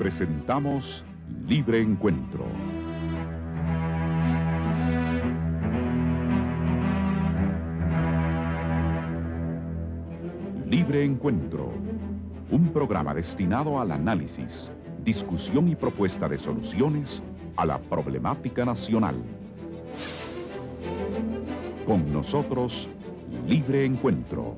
presentamos Libre Encuentro. Libre Encuentro, un programa destinado al análisis, discusión y propuesta de soluciones a la problemática nacional. Con nosotros, Libre Encuentro.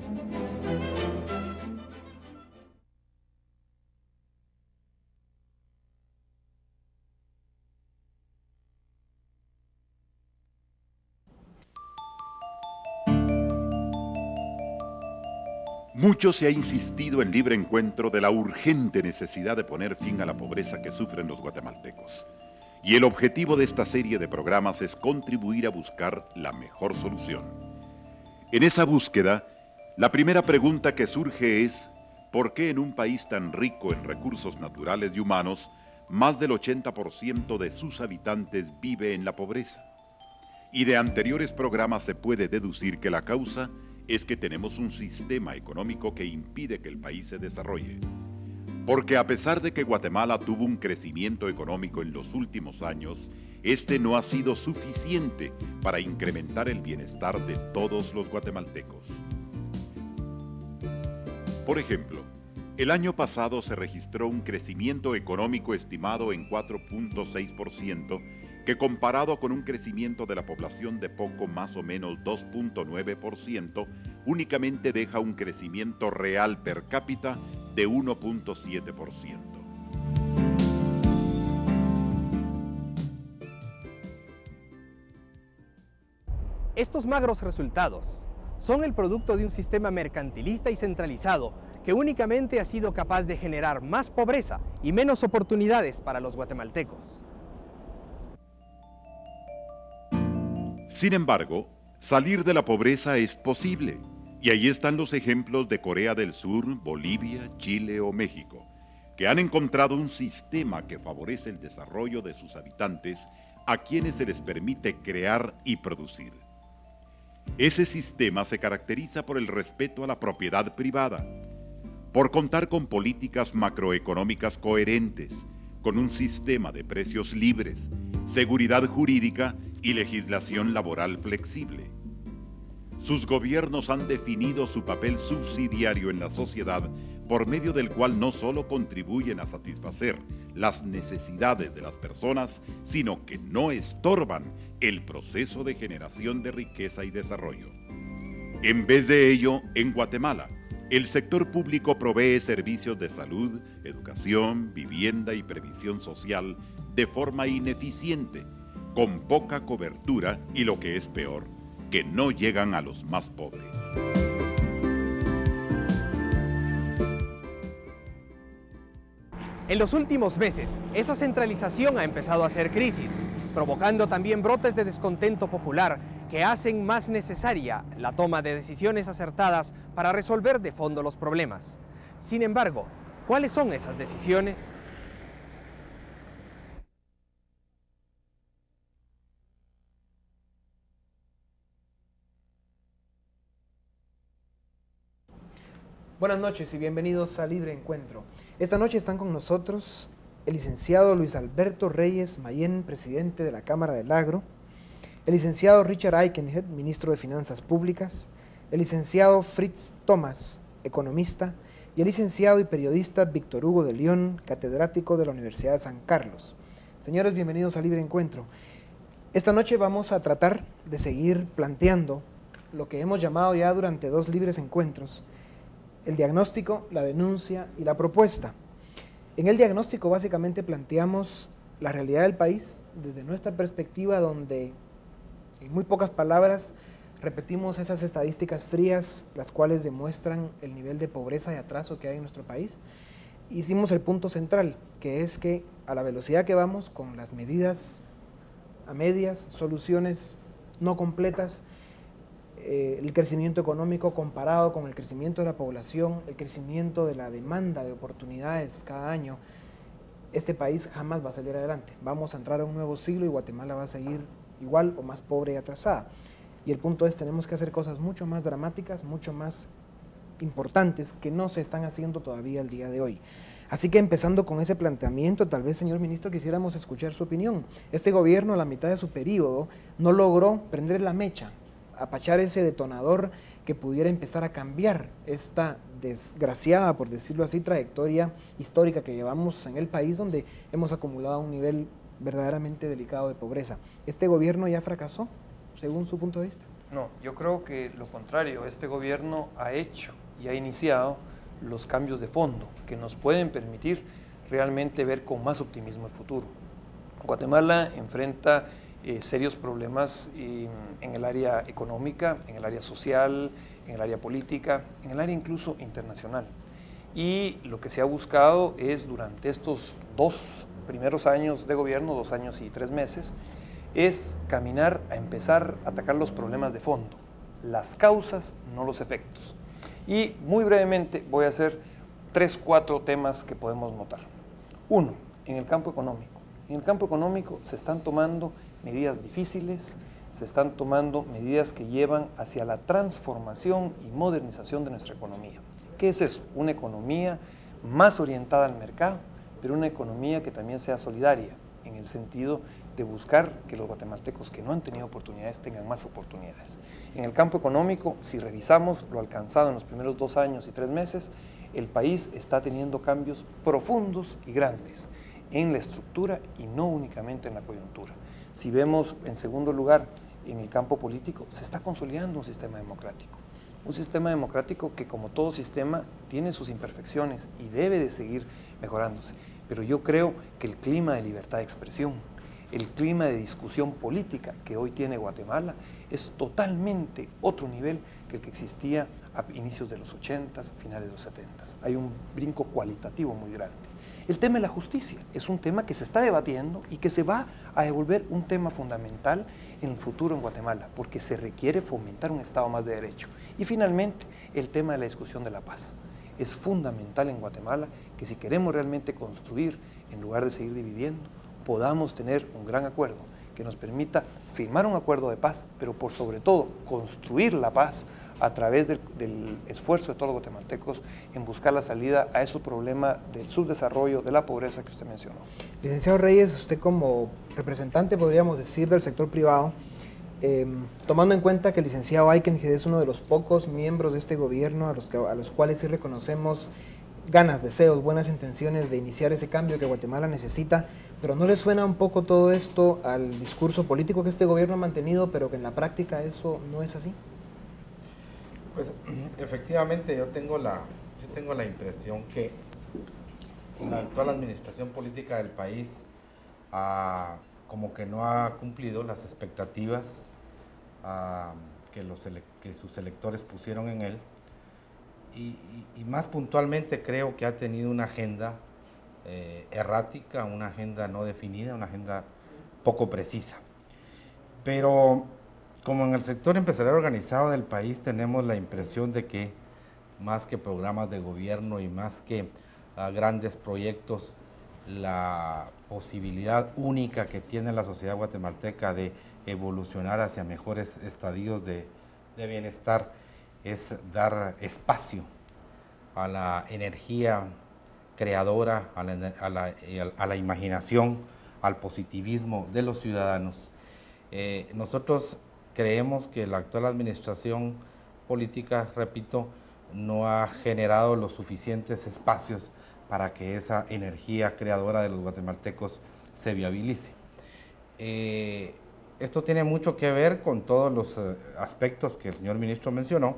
Mucho se ha insistido en Libre Encuentro de la urgente necesidad de poner fin a la pobreza que sufren los guatemaltecos. Y el objetivo de esta serie de programas es contribuir a buscar la mejor solución. En esa búsqueda, la primera pregunta que surge es: ¿por qué en un país tan rico en recursos naturales y humanos, más del 80% de sus habitantes vive en la pobreza? Y de anteriores programas se puede deducir que la causa es que tenemos un sistema económico que impide que el país se desarrolle. Porque a pesar de que Guatemala tuvo un crecimiento económico en los últimos años, este no ha sido suficiente para incrementar el bienestar de todos los guatemaltecos. Por ejemplo, el año pasado se registró un crecimiento económico estimado en 4.6%, que comparado con un crecimiento de la población de poco más o menos 2.9%, únicamente deja un crecimiento real per cápita de 1.7%. Estos magros resultados son el producto de un sistema mercantilista y centralizado que únicamente ha sido capaz de generar más pobreza y menos oportunidades para los guatemaltecos. Sin embargo, salir de la pobreza es posible, y ahí están los ejemplos de Corea del Sur, Bolivia, Chile o México, que han encontrado un sistema que favorece el desarrollo de sus habitantes, a quienes se les permite crear y producir. Ese sistema se caracteriza por el respeto a la propiedad privada, por contar con políticas macroeconómicas coherentes, con un sistema de precios libres, seguridad jurídica y legislación laboral flexible. Sus gobiernos han definido su papel subsidiario en la sociedad, por medio del cual no solo contribuyen a satisfacer las necesidades de las personas, sino que no estorban el proceso de generación de riqueza y desarrollo. En vez de ello, en Guatemala, el sector público provee servicios de salud, educación, vivienda y previsión social de forma ineficiente, con poca cobertura y, lo que es peor, que no llegan a los más pobres. En los últimos meses, esa centralización ha empezado a hacer crisis, provocando también brotes de descontento popular que hacen más necesaria la toma de decisiones acertadas para resolver de fondo los problemas. Sin embargo, ¿cuáles son esas decisiones? Buenas noches y bienvenidos a Libre Encuentro. Esta noche están con nosotros el licenciado Luis Alberto Reyes Mayén, presidente de la Cámara del Agro, el licenciado Richard Aitkenhead, ministro de Finanzas Públicas, el licenciado Fritz Thomas, economista, y el licenciado y periodista Víctor Hugo de León, catedrático de la Universidad de San Carlos. Señores, bienvenidos a Libre Encuentro. Esta noche vamos a tratar de seguir planteando lo que hemos llamado ya durante dos libres encuentros: el diagnóstico, la denuncia y la propuesta. En el diagnóstico básicamente planteamos la realidad del país desde nuestra perspectiva, donde en muy pocas palabras repetimos esas estadísticas frías, las cuales demuestran el nivel de pobreza y atraso que hay en nuestro país. Hicimos el punto central, que es que a la velocidad que vamos, con las medidas a medias, soluciones no completas, el crecimiento económico comparado con el crecimiento de la población, el crecimiento de la demanda de oportunidades cada año, este país jamás va a salir adelante. Vamos a entrar a un nuevo siglo y Guatemala va a seguir igual o más pobre y atrasada. Y el punto es, tenemos que hacer cosas mucho más dramáticas, mucho más importantes, que no se están haciendo todavía el día de hoy. Así que empezando con ese planteamiento, tal vez, señor ministro, quisiéramos escuchar su opinión. Este gobierno, a la mitad de su periodo, no logró prender la mecha, apachar ese detonador que pudiera empezar a cambiar esta desgraciada, por decirlo así, trayectoria histórica que llevamos en el país, donde hemos acumulado un nivel verdaderamente delicado de pobreza. ¿Este gobierno ya fracasó, según su punto de vista? No, yo creo que lo contrario. Este gobierno ha hecho y ha iniciado los cambios de fondo que nos pueden permitir realmente ver con más optimismo el futuro. Guatemala enfrenta serios problemas en el área económica, en el área social, en el área política, en el área incluso internacional. Y lo que se ha buscado es, durante estos dos primeros años de gobierno, 2 años y 3 meses, es caminar a empezar a atacar los problemas de fondo, las causas, no los efectos. Y muy brevemente voy a hacer 3 o 4 temas que podemos notar. 1. En el campo económico. En el campo económico se están tomando medidas difíciles, se están tomando medidas que llevan hacia la transformación y modernización de nuestra economía. ¿Qué es eso? Una economía más orientada al mercado, pero una economía que también sea solidaria, en el sentido de buscar que los guatemaltecos que no han tenido oportunidades tengan más oportunidades. En el campo económico, si revisamos lo alcanzado en los primeros 2 años y 3 meses, el país está teniendo cambios profundos y grandes en la estructura y no únicamente en la coyuntura. Si vemos, en segundo lugar, en el campo político, se está consolidando un sistema democrático. Un sistema democrático que, como todo sistema, tiene sus imperfecciones y debe de seguir mejorándose. Pero yo creo que el clima de libertad de expresión, el clima de discusión política que hoy tiene Guatemala es totalmente otro nivel que el que existía a inicios de los 80s, finales de los 70s. Hay un brinco cualitativo muy grande. El tema de la justicia es un tema que se está debatiendo y que se va a devolver un tema fundamental en el futuro en Guatemala, porque se requiere fomentar un Estado más de derecho. Y finalmente, el tema de la discusión de la paz. Es fundamental en Guatemala que si queremos realmente construir, en lugar de seguir dividiendo, podamos tener un gran acuerdo que nos permita firmar un acuerdo de paz, pero por sobre todo construir la paz a través del esfuerzo de todos los guatemaltecos en buscar la salida a esos problemas del subdesarrollo, de la pobreza que usted mencionó. Licenciado Reyes, usted como representante, podríamos decir, del sector privado, tomando en cuenta que el licenciado Aitkenhead es uno de los pocos miembros de este gobierno a los cuales sí reconocemos ganas, deseos, buenas intenciones de iniciar ese cambio que Guatemala necesita, pero ¿no le suena un poco todo esto al discurso político que este gobierno ha mantenido, pero que en la práctica eso no es así? Pues efectivamente yo tengo la impresión que la actual administración política del país como que no ha cumplido las expectativas que sus electores pusieron en él y más puntualmente creo que ha tenido una agenda errática, una agenda no definida, una agenda poco precisa. Pero como en el sector empresarial organizado del país tenemos la impresión de que más que programas de gobierno y más que grandes proyectos, la posibilidad única que tiene la sociedad guatemalteca de evolucionar hacia mejores estadios de bienestar es dar espacio a la energía creadora, a la imaginación, al positivismo de los ciudadanos. Nosotros creemos que la actual administración política, repito, no ha generado los suficientes espacios para que esa energía creadora de los guatemaltecos se viabilice. Esto tiene mucho que ver con todos los aspectos que el señor ministro mencionó,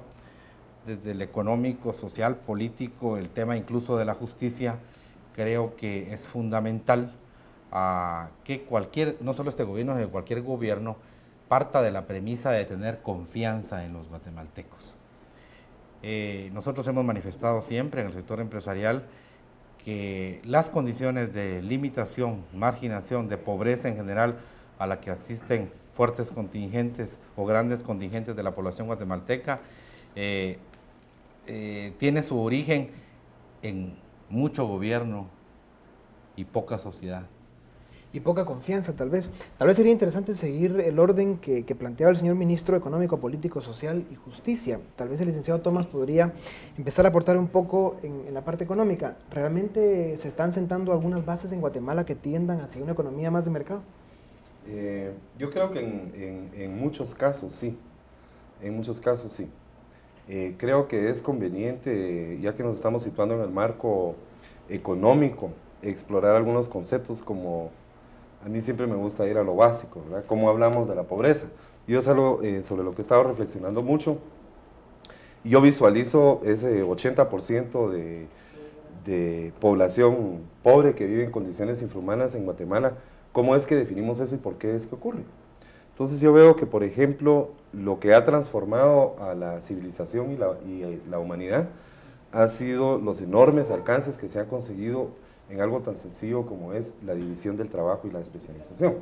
desde el económico, social, político, el tema incluso de la justicia. Creo que es fundamental que no solo este gobierno, sino cualquier gobierno, parta de la premisa de tener confianza en los guatemaltecos. Nosotros hemos manifestado siempre en el sector empresarial que las condiciones de limitación, marginación, de pobreza en general a la que asisten fuertes contingentes o grandes contingentes de la población guatemalteca tiene su origen en mucho gobierno y poca sociedad. y poca confianza, tal vez. Tal vez sería interesante seguir el orden que planteaba el señor ministro Económico, Político, Social y Justicia. Tal vez el licenciado Thomas podría empezar a aportar un poco en la parte económica. ¿Realmente se están sentando algunas bases en Guatemala que tiendan hacia una economía más de mercado? Yo creo que en muchos casos sí. En muchos casos sí. Creo que es conveniente, ya que nos estamos situando en el marco económico, explorar algunos conceptos como... A mí siempre me gusta ir a lo básico, ¿verdad? ¿Cómo hablamos de la pobreza? Yo es algo sobre lo que he estado reflexionando mucho. Yo visualizo ese 80% de población pobre que vive en condiciones infrahumanas en Guatemala. ¿Cómo es que definimos eso y por qué es que ocurre? Entonces yo veo que, por ejemplo, lo que ha transformado a la civilización y la humanidad ha sido los enormes alcances que se han conseguido en algo tan sencillo como es la división del trabajo y la especialización.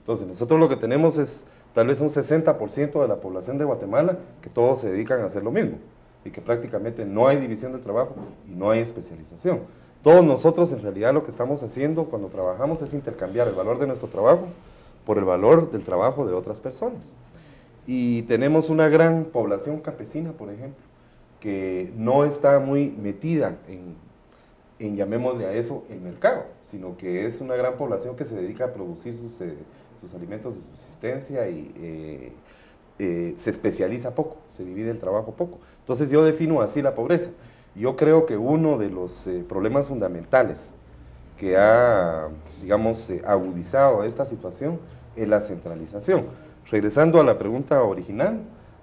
Entonces, nosotros lo que tenemos es tal vez un 60% de la población de Guatemala que todos se dedican a hacer lo mismo y que prácticamente no hay división del trabajo y no hay especialización. Todos nosotros en realidad lo que estamos haciendo cuando trabajamos es intercambiar el valor de nuestro trabajo por el valor del trabajo de otras personas. Y tenemos una gran población campesina, por ejemplo, que no está muy metida en llamémosle a eso el mercado, sino que es una gran población que se dedica a producir sus alimentos de subsistencia y se especializa poco, se divide el trabajo poco. Entonces yo defino así la pobreza. Yo creo que uno de los problemas fundamentales que ha, digamos, agudizado esta situación es la centralización. Regresando a la pregunta original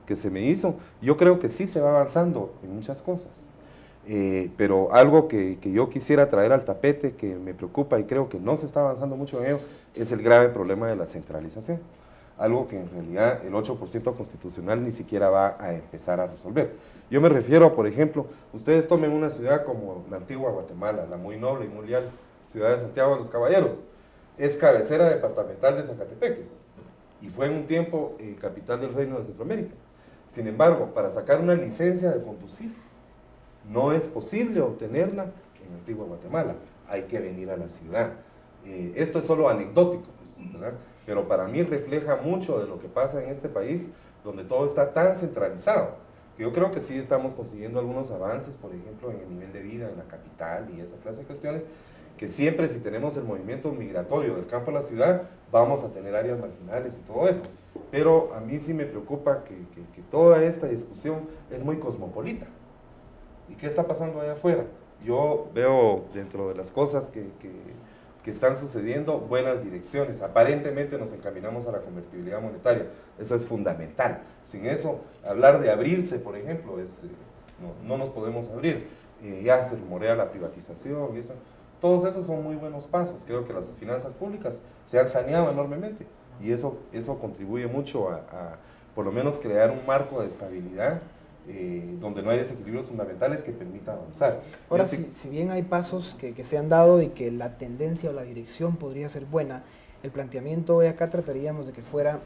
que se me hizo, yo creo que sí se va avanzando en muchas cosas. Pero algo que yo quisiera traer al tapete, que me preocupa y creo que no se está avanzando mucho en ello, es el grave problema de la centralización. Algo que en realidad el 8% constitucional ni siquiera va a empezar a resolver. Yo me refiero a, por ejemplo, ustedes tomen una ciudad como la antigua Guatemala, la muy noble y muy leal ciudad de Santiago de los Caballeros. Es cabecera departamental de Zacatepeques y fue en un tiempo capital del Reino de Centroamérica. Sin embargo, para sacar una licencia de conducir, no es posible obtenerla en antigua Guatemala, hay que venir a la ciudad. Esto es solo anecdótico, ¿verdad? Pero para mí refleja mucho de lo que pasa en este país, donde todo está tan centralizado, que yo creo que sí estamos consiguiendo algunos avances, por ejemplo, en el nivel de vida en la capital y esa clase de cuestiones, que siempre si tenemos el movimiento migratorio del campo a la ciudad, vamos a tener áreas marginales y todo eso. Pero a mí sí me preocupa que toda esta discusión es muy cosmopolita. ¿Y qué está pasando allá afuera? Yo veo dentro de las cosas que están sucediendo buenas direcciones. Aparentemente nos encaminamos a la convertibilidad monetaria. Eso es fundamental. Sin eso, hablar de abrirse, por ejemplo, es, no nos podemos abrir. Ya se rumorea la privatización y eso. Todos esos son muy buenos pasos. Creo que las finanzas públicas se han saneado enormemente. Y eso contribuye mucho a por lo menos crear un marco de estabilidad donde no hay desequilibrios fundamentales que permita avanzar. Ahora, si bien hay pasos que se han dado y que la tendencia o la dirección podría ser buena, el planteamiento hoy acá trataríamos de que fuera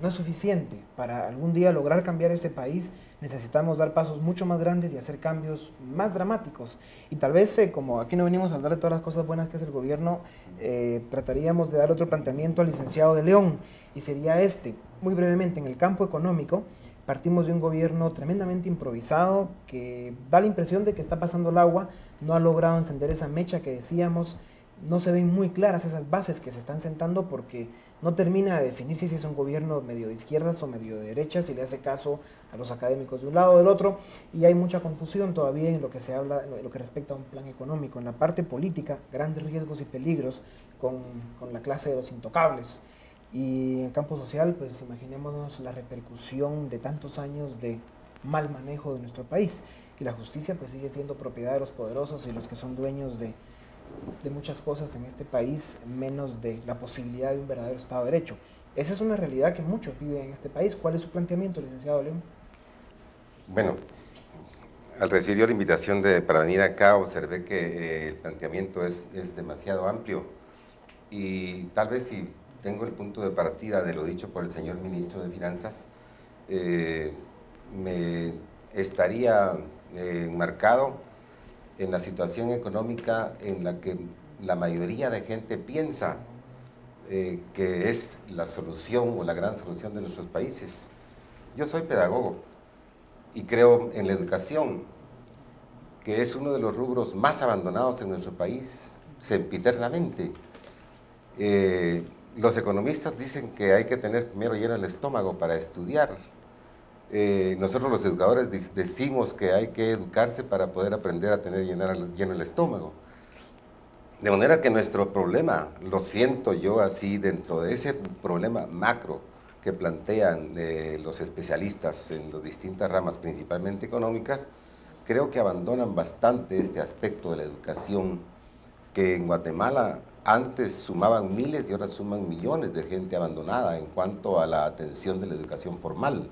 no es suficiente. Para algún día lograr cambiar ese país necesitamos dar pasos mucho más grandes y hacer cambios más dramáticos. Y tal vez, como aquí no venimos a hablar de todas las cosas buenas que hace el gobierno, trataríamos de dar otro planteamiento al licenciado de León, y sería este, muy brevemente, en el campo económico. Partimos de un gobierno tremendamente improvisado que da la impresión de que está pasando el agua, no ha logrado encender esa mecha que decíamos, no se ven muy claras esas bases que se están sentando porque no termina de definir si es un gobierno medio de izquierdas o medio de derechas, si le hace caso a los académicos de un lado o del otro, y hay mucha confusión todavía en lo que se habla, en lo que respecta a un plan económico. En la parte política, grandes riesgos y peligros con la clase de los intocables. Y en el campo social, pues imaginémonos la repercusión de tantos años de mal manejo de nuestro país. Y la justicia pues sigue siendo propiedad de los poderosos y los que son dueños de muchas cosas en este país, menos de la posibilidad de un verdadero Estado de Derecho. Esa es una realidad que muchos viven en este país. ¿Cuál es su planteamiento, licenciado León? Bueno, al recibir la invitación para venir acá, observé que el planteamiento es demasiado amplio. Y tal vez si tengo el punto de partida de lo dicho por el señor ministro de Finanzas, me estaría enmarcado en la situación económica en la que la mayoría de gente piensa que es la solución o la gran solución de nuestros países. Yo soy pedagogo y creo en la educación, que es uno de los rubros más abandonados en nuestro país, sempiternamente. Los economistas dicen que hay que tener primero lleno el estómago para estudiar. Nosotros los educadores decimos que hay que educarse para poder aprender a tener lleno el estómago. De manera que nuestro problema, lo siento yo así, dentro de ese problema macro que plantean los especialistas en las distintas ramas, principalmente económicas, creo que abandonan bastante este aspecto de la educación, que en Guatemala antes sumaban miles y ahora suman millones de gente abandonada en cuanto a la atención de la educación formal.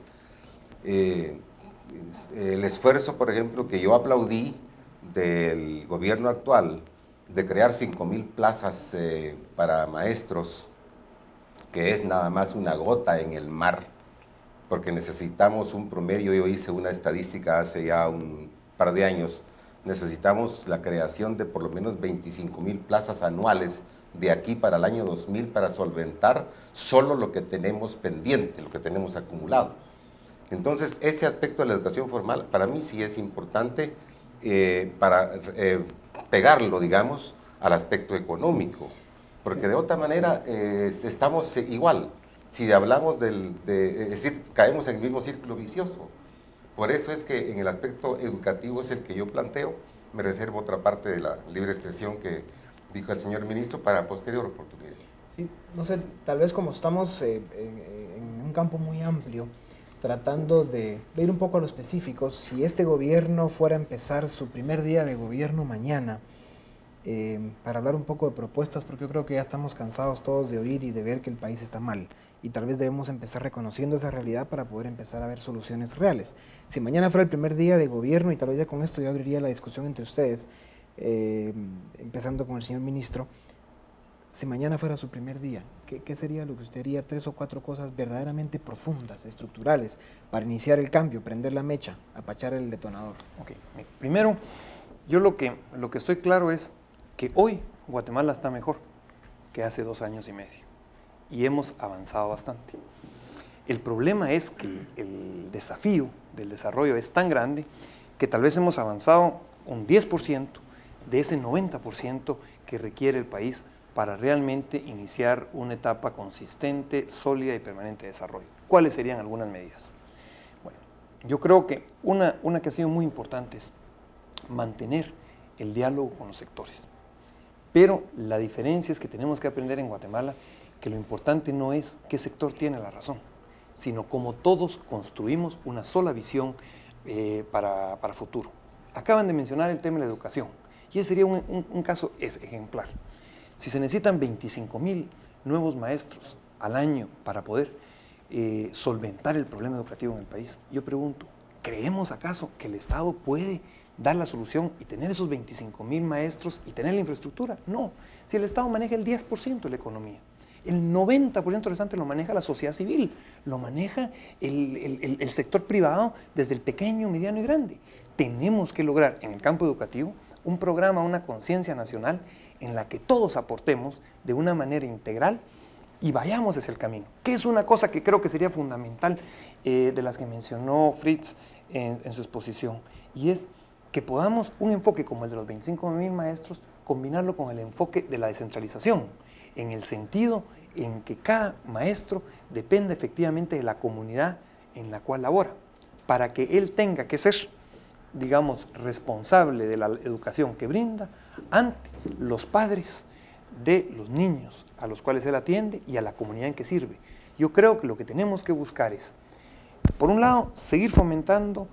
El esfuerzo, por ejemplo, que yo aplaudí del gobierno actual, de crear 5.000 plazas para maestros, que es nada más una gota en el mar, porque necesitamos un promedio. Yo hice una estadística hace ya un par de años, necesitamos la creación de por lo menos 25.000 plazas anuales de aquí para el año 2000 para solventar solo lo que tenemos pendiente, lo que tenemos acumulado. Entonces, este aspecto de la educación formal para mí sí es importante para pegarlo, digamos, al aspecto económico, porque de otra manera estamos igual, si hablamos es decir, caemos en el mismo círculo vicioso. Por eso es que en el aspecto educativo es el que yo planteo, me reservo otra parte de la libre expresión que dijo el señor ministro para posterior oportunidad. Sí, no sé, tal vez como estamos en un campo muy amplio, tratando de ir un poco a lo específico, si este gobierno fuera a empezar su primer día de gobierno mañana, para hablar un poco de propuestas, porque yo creo que ya estamos cansados todos de oír y de ver que el país está mal, y tal vez debemos empezar reconociendo esa realidad para poder empezar a ver soluciones reales. Si mañana fuera el primer día de gobierno, y tal vez ya con esto yo abriría la discusión entre ustedes, empezando con el señor ministro, si mañana fuera su primer día, ¿qué sería lo que usted haría? 3 o 4 cosas verdaderamente profundas, estructurales, para iniciar el cambio, prender la mecha, apachar el detonador. Ok, primero, yo lo que estoy claro es que hoy Guatemala está mejor que hace 2 años y medio, y hemos avanzado bastante. El problema es que el desafío del desarrollo es tan grande que tal vez hemos avanzado un 10% de ese 90% que requiere el país para realmente iniciar una etapa consistente, sólida y permanente de desarrollo. ¿Cuáles serían algunas medidas? Bueno, yo creo que una que ha sido muy importante es mantener el diálogo con los sectores. Pero la diferencia es que tenemos que aprender en Guatemala que lo importante no es qué sector tiene la razón, sino cómo todos construimos una sola visión para futuro. Acaban de mencionar el tema de la educación, y ese sería un caso ejemplar. Si se necesitan 25.000 nuevos maestros al año para poder solventar el problema educativo en el país, yo pregunto, ¿creemos acaso que el Estado puede dar la solución y tener esos 25.000 maestros y tener la infraestructura? No, si el Estado maneja el 10% de la economía, el 90% restante lo maneja la sociedad civil, lo maneja el sector privado desde el pequeño, mediano y grande. Tenemos que lograr en el campo educativo un programa, una conciencia nacional en la que todos aportemos de una manera integral y vayamos hacia el camino, que es una cosa que creo que sería fundamental de las que mencionó Fritz en su exposición, y es que podamos un enfoque como el de los 25.000 maestros combinarlo con el enfoque de la descentralización, en el sentido en que cada maestro depende efectivamente de la comunidad en la cual labora, para que él tenga que ser, digamos, responsable de la educación que brinda ante los padres de los niños a los cuales él atiende y a la comunidad en que sirve. Yo creo que lo que tenemos que buscar es, por un lado, seguir fomentando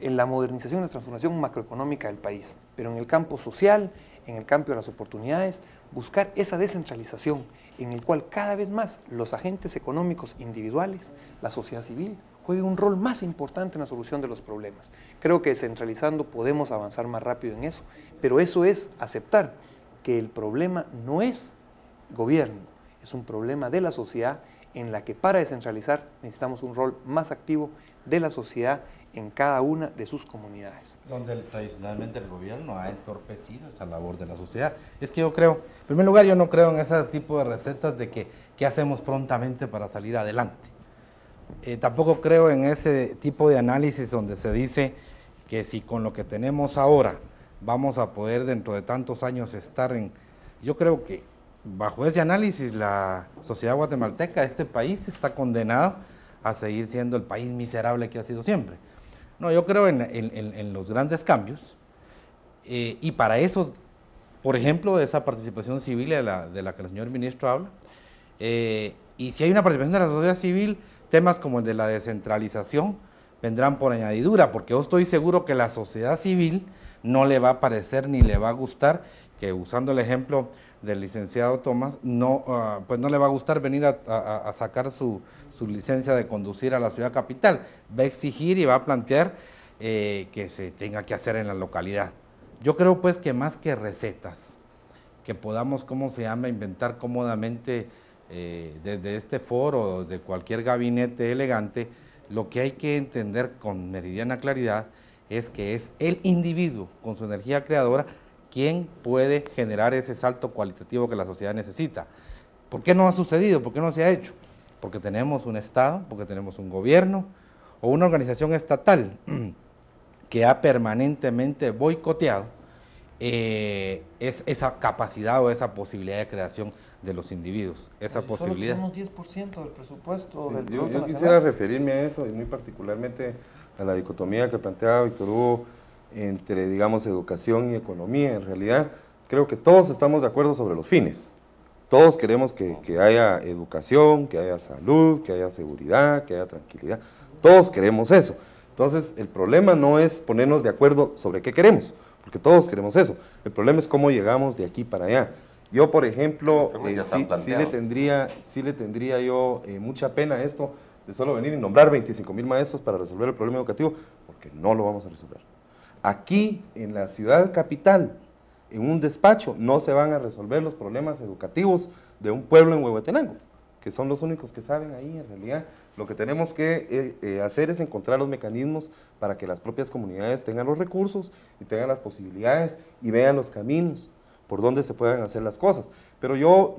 en la modernización y la transformación macroeconómica del país, pero en el campo social, en el campo de las oportunidades, buscar esa descentralización en el cual cada vez más los agentes económicos individuales, la sociedad civil, juegue un rol más importante en la solución de los problemas. Creo que descentralizando podemos avanzar más rápido en eso, pero eso es aceptar que el problema no es gobierno, es un problema de la sociedad en la que para descentralizar necesitamos un rol más activo de la sociedad en cada una de sus comunidades. Donde tradicionalmente el gobierno ha entorpecido esa labor de la sociedad. Es que yo creo, en primer lugar, yo no creo en ese tipo de recetas de que qué hacemos prontamente para salir adelante. Tampoco creo en ese tipo de análisis donde se dice que si con lo que tenemos ahora vamos a poder dentro de tantos años estar en... Yo creo que bajo ese análisis la sociedad guatemalteca, este país está condenado a seguir siendo el país miserable que ha sido siempre. No, yo creo en los grandes cambios y para eso, por ejemplo, de esa participación civil de la que el señor ministro habla, y si hay una participación de la sociedad civil, temas como el de la descentralización vendrán por añadidura, porque yo estoy seguro que la sociedad civil no le va a parecer ni le va a gustar, que usando el ejemplo del licenciado Thomas, no, pues no le va a gustar venir a sacar su licencia de conducir a la ciudad capital, va a exigir y va a plantear que se tenga que hacer en la localidad. Yo creo pues que más que recetas, que podamos, inventar cómodamente desde este foro o de cualquier gabinete elegante, lo que hay que entender con meridiana claridad es que es el individuo con su energía creadora quien puede generar ese salto cualitativo que la sociedad necesita. ¿Por qué no ha sucedido? ¿Por qué no se ha hecho? Porque tenemos un Estado, porque tenemos un gobierno o una organización estatal que ha permanentemente boicoteado esa capacidad o esa posibilidad de creación de los individuos, esa posibilidad. Solo tenemos 10% del presupuesto. Sí, del yo quisiera referirme a eso y muy particularmente a la dicotomía que planteaba Víctor Hugo entre, digamos, educación y economía. En realidad, creo que todos estamos de acuerdo sobre los fines. Todos queremos que haya educación, que haya salud, que haya seguridad, que haya tranquilidad. Todos queremos eso. Entonces, el problema no es ponernos de acuerdo sobre qué queremos, porque todos queremos eso. El problema es cómo llegamos de aquí para allá. Yo, por ejemplo, sí le tendría yo mucha pena esto de solo venir y nombrar 25.000 maestros para resolver el problema educativo, porque no lo vamos a resolver. Aquí, en la ciudad capital, en un despacho, no se van a resolver los problemas educativos de un pueblo en Huehuetenango, que son los únicos que saben ahí en realidad. Lo que tenemos que hacer es encontrar los mecanismos para que las propias comunidades tengan los recursos y tengan las posibilidades y vean los caminos por donde se puedan hacer las cosas. Pero yo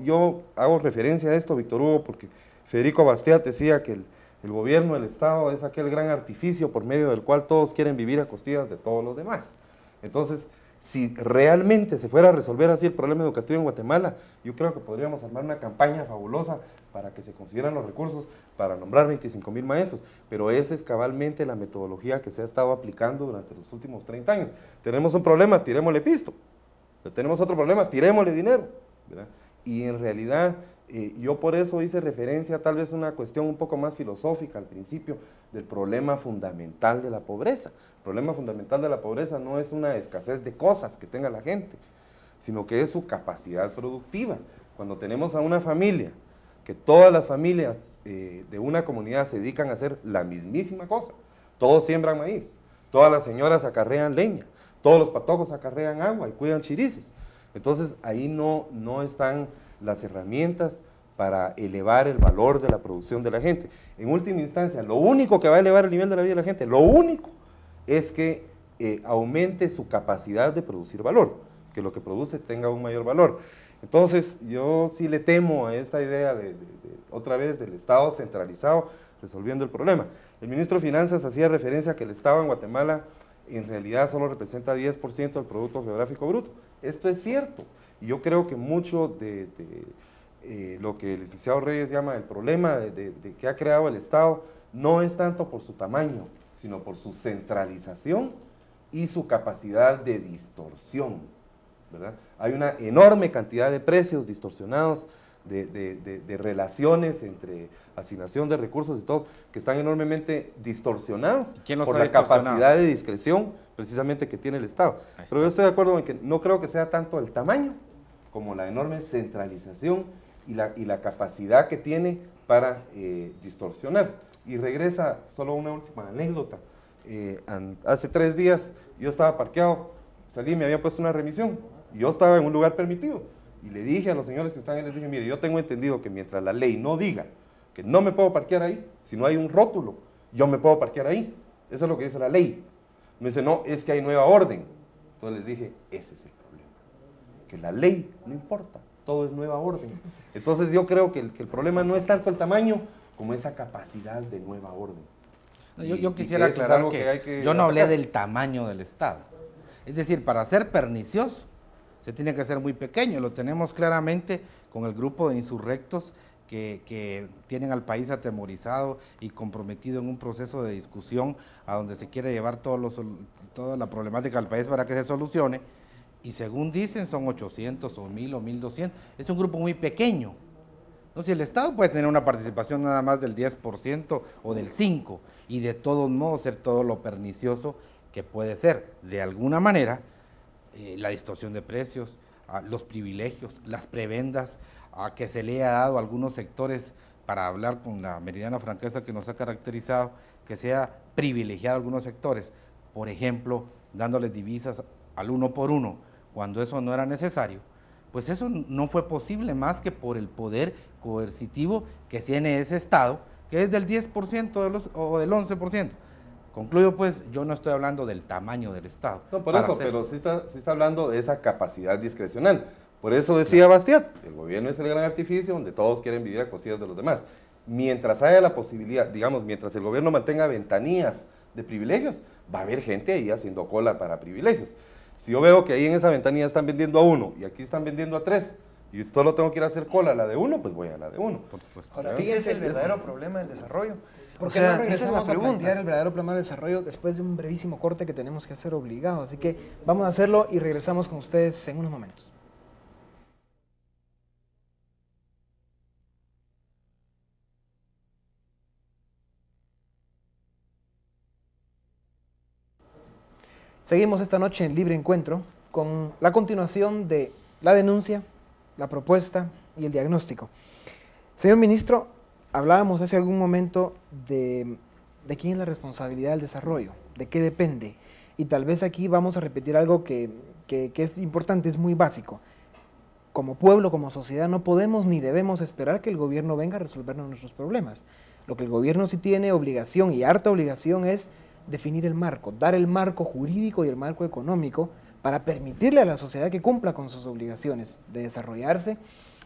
hago referencia a esto, Víctor Hugo, porque Federico Bastiat decía que el gobierno, el Estado, es aquel gran artificio por medio del cual todos quieren vivir a costillas de todos los demás. Entonces, si realmente se fuera a resolver así el problema educativo en Guatemala, yo creo que podríamos armar una campaña fabulosa para que se consiguieran los recursos para nombrar 25.000 maestros, pero esa es cabalmente la metodología que se ha estado aplicando durante los últimos 30 años. Tenemos un problema, tirémosle pisto. Tenemos otro problema, tirémosle dinero, ¿verdad? Y en realidad, yo por eso hice referencia a tal vez una cuestión un poco más filosófica al principio del problema fundamental de la pobreza. El problema fundamental de la pobreza no es una escasez de cosas que tenga la gente, sino que es su capacidad productiva. Cuando tenemos a una familia, que todas las familias de una comunidad se dedican a hacer la mismísima cosa, todos siembran maíz, todas las señoras acarrean leña, todos los patojos acarrean agua y cuidan chirices. Entonces, ahí no están las herramientas para elevar el valor de la producción de la gente. En última instancia, lo único que va a elevar el nivel de la vida de la gente, lo único es que aumente su capacidad de producir valor, que lo que produce tenga un mayor valor. Entonces, yo sí le temo a esta idea otra vez del Estado centralizado resolviendo el problema. El ministro de Finanzas hacía referencia a que el Estado en Guatemala en realidad solo representa 10% del Producto Geográfico Bruto. Esto es cierto. Y yo creo que mucho de lo que el licenciado Reyes llama el problema de que ha creado el Estado no es tanto por su tamaño, sino por su centralización y su capacidad de distorsión, ¿verdad? Hay una enorme cantidad de precios distorsionados, de relaciones entre asignación de recursos y todo, que están enormemente distorsionados por la capacidad de discreción precisamente que tiene el Estado. Pero yo estoy de acuerdo en que no creo que sea tanto el tamaño como la enorme centralización y la capacidad que tiene para distorsionar. Y regresa solo una última anécdota. Hace 3 días yo estaba parqueado, salí y me había puesto una remisión. Y yo estaba en un lugar permitido. Y le dije a los señores que están ahí, les dije, mire, yo tengo entendido que mientras la ley no diga que no me puedo parquear ahí, si no hay un rótulo, yo me puedo parquear ahí. Eso es lo que dice la ley. Me dice, no, es que hay nueva orden. Entonces les dije, ese es el problema. Que la ley no importa, todo es nueva orden. Entonces yo creo que el problema no es tanto el tamaño como esa capacidad de nueva orden. No, yo quisiera aclarar que yo no hablé del tamaño del Estado. Es decir, para ser pernicioso, se tiene que ser muy pequeño. Lo tenemos claramente con el grupo de insurrectos que tienen al país atemorizado y comprometido en un proceso de discusión a donde se quiere llevar toda la problemática del país para que se solucione, y según dicen son 800 o 1000 o 1200, es un grupo muy pequeño. No, si el Estado puede tener una participación nada más del 10% o del 5%, y de todos modos ser todo lo pernicioso que puede ser, de alguna manera, la distorsión de precios, los privilegios, las prebendas, a que se le ha dado a algunos sectores, para hablar con la meridiana franqueza que nos ha caracterizado, que se ha privilegiado a algunos sectores, por ejemplo, dándoles divisas al 1 por 1, cuando eso no era necesario. Pues eso no fue posible más que por el poder coercitivo que tiene ese Estado, que es del 10% o del 11%. Concluyo, pues, yo no estoy hablando del tamaño del Estado. No, por eso, pero sí está hablando de esa capacidad discrecional. Por eso decía Bastiat, el gobierno es el gran artificio donde todos quieren vivir a costillas de los demás. Mientras haya la posibilidad, digamos, mientras el gobierno mantenga ventanillas de privilegios, va a haber gente ahí haciendo cola para privilegios. Si yo veo que ahí en esa ventanilla están vendiendo a 1 y aquí están vendiendo a 3, y solo tengo que ir a hacer cola a la de 1, pues voy a la de 1, por supuesto. Ahora, fíjense el verdadero problema del desarrollo. Porque no regresamos a plantear el verdadero problema del desarrollo después de un brevísimo corte que tenemos que hacer obligado. Así que vamos a hacerlo y regresamos con ustedes en unos momentos. Seguimos esta noche en Libre Encuentro con la continuación de la denuncia, la propuesta y el diagnóstico. Señor ministro, hablábamos hace algún momento de quién es la responsabilidad del desarrollo, de qué depende, y tal vez aquí vamos a repetir algo que es importante, es muy básico. Como pueblo, como sociedad, no podemos ni debemos esperar que el gobierno venga a resolvernos nuestros problemas. Lo que el gobierno sí tiene obligación, y harta obligación, es definir el marco, dar el marco jurídico y el marco económico para permitirle a la sociedad que cumpla con sus obligaciones de desarrollarse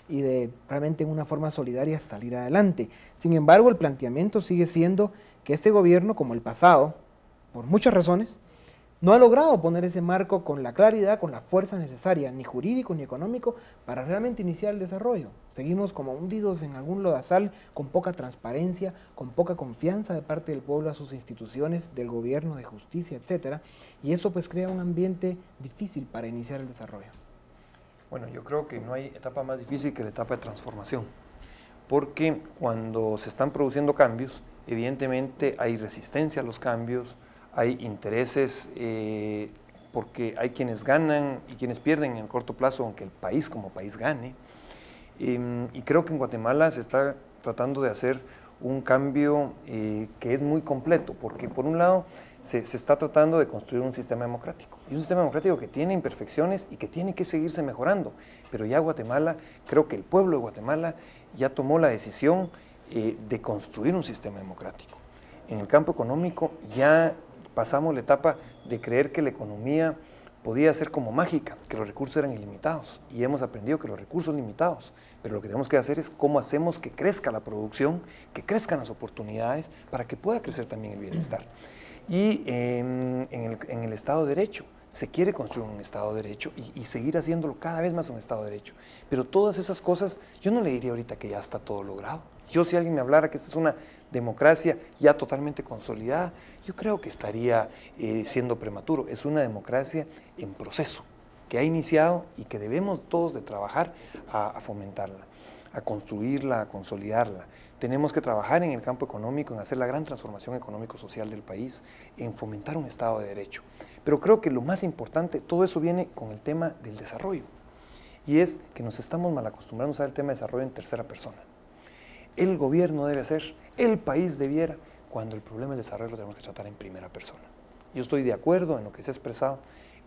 y de realmente en una forma solidaria salir adelante. Sin embargo, el planteamiento sigue siendo que este gobierno, como el pasado, por muchas razones, no ha logrado poner ese marco con la claridad, con la fuerza necesaria, ni jurídico ni económico, para realmente iniciar el desarrollo. Seguimos como hundidos en algún lodazal, con poca transparencia, con poca confianza de parte del pueblo a sus instituciones, del gobierno, de justicia, etcétera, y eso pues crea un ambiente difícil para iniciar el desarrollo. Bueno, yo creo que no hay etapa más difícil que la etapa de transformación, porque cuando se están produciendo cambios, evidentemente hay resistencia a los cambios, hay intereses, porque hay quienes ganan y quienes pierden en el corto plazo, aunque el país como país gane. Y creo que en Guatemala se está tratando de hacer un cambio que es muy completo, porque por un lado se está tratando de construir un sistema democrático, y un sistema democrático que tiene imperfecciones y que tiene que seguirse mejorando. Pero ya Guatemala, creo que el pueblo de Guatemala ya tomó la decisión de construir un sistema democrático. En el campo económico ya pasamos la etapa de creer que la economía podía ser como mágica, que los recursos eran ilimitados, y hemos aprendido que los recursos son limitados, pero lo que tenemos que hacer es cómo hacemos que crezca la producción, que crezcan las oportunidades, para que pueda crecer también el bienestar. Y en el Estado de Derecho, se quiere construir un Estado de Derecho y seguir haciéndolo cada vez más un Estado de Derecho, pero todas esas cosas, yo no le diría ahorita que ya está todo logrado. Yo, si alguien me hablara que esta es una democracia ya totalmente consolidada, yo creo que estaría siendo prematuro. Es una democracia en proceso, que ha iniciado y que debemos todos de trabajar a fomentarla, a construirla, a consolidarla. Tenemos que trabajar en el campo económico, en hacer la gran transformación económico-social del país, en fomentar un Estado de Derecho. Pero creo que lo más importante, todo eso viene con el tema del desarrollo, y es que nos estamos mal acostumbrando al tema de desarrollo en tercera persona. El gobierno debe hacer, el país debiera, cuando el problema del desarrollo lo tenemos que tratar en primera persona. Yo estoy de acuerdo en lo que se ha expresado,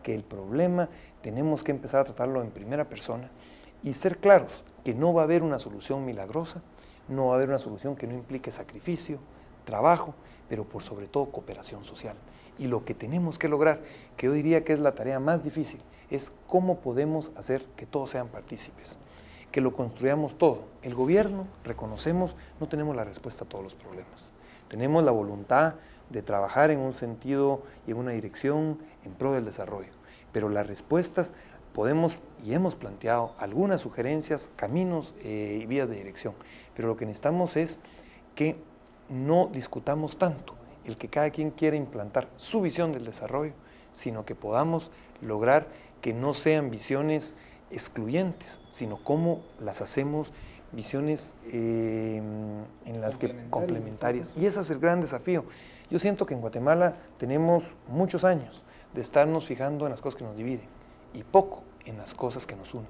que el problema tenemos que empezar a tratarlo en primera persona y ser claros que no va a haber una solución milagrosa, no va a haber una solución que no implique sacrificio, trabajo, pero por sobre todo cooperación social. Y lo que tenemos que lograr, que yo diría que es la tarea más difícil, es cómo podemos hacer que todos sean partícipes, que lo construyamos todo. El gobierno, reconocemos, no tenemos la respuesta a todos los problemas. Tenemos la voluntad de trabajar en un sentido y en una dirección en pro del desarrollo, pero las respuestas podemos y hemos planteado algunas sugerencias, caminos y vías de dirección, pero lo que necesitamos es que no discutamos tanto el que cada quien quiera implantar su visión del desarrollo, sino que podamos lograr que no sean visiones excluyentes, sino cómo las hacemos visiones en las que complementarias. Y ese es el gran desafío. Yo siento que en Guatemala tenemos muchos años de estarnos fijando en las cosas que nos dividen y poco en las cosas que nos unen.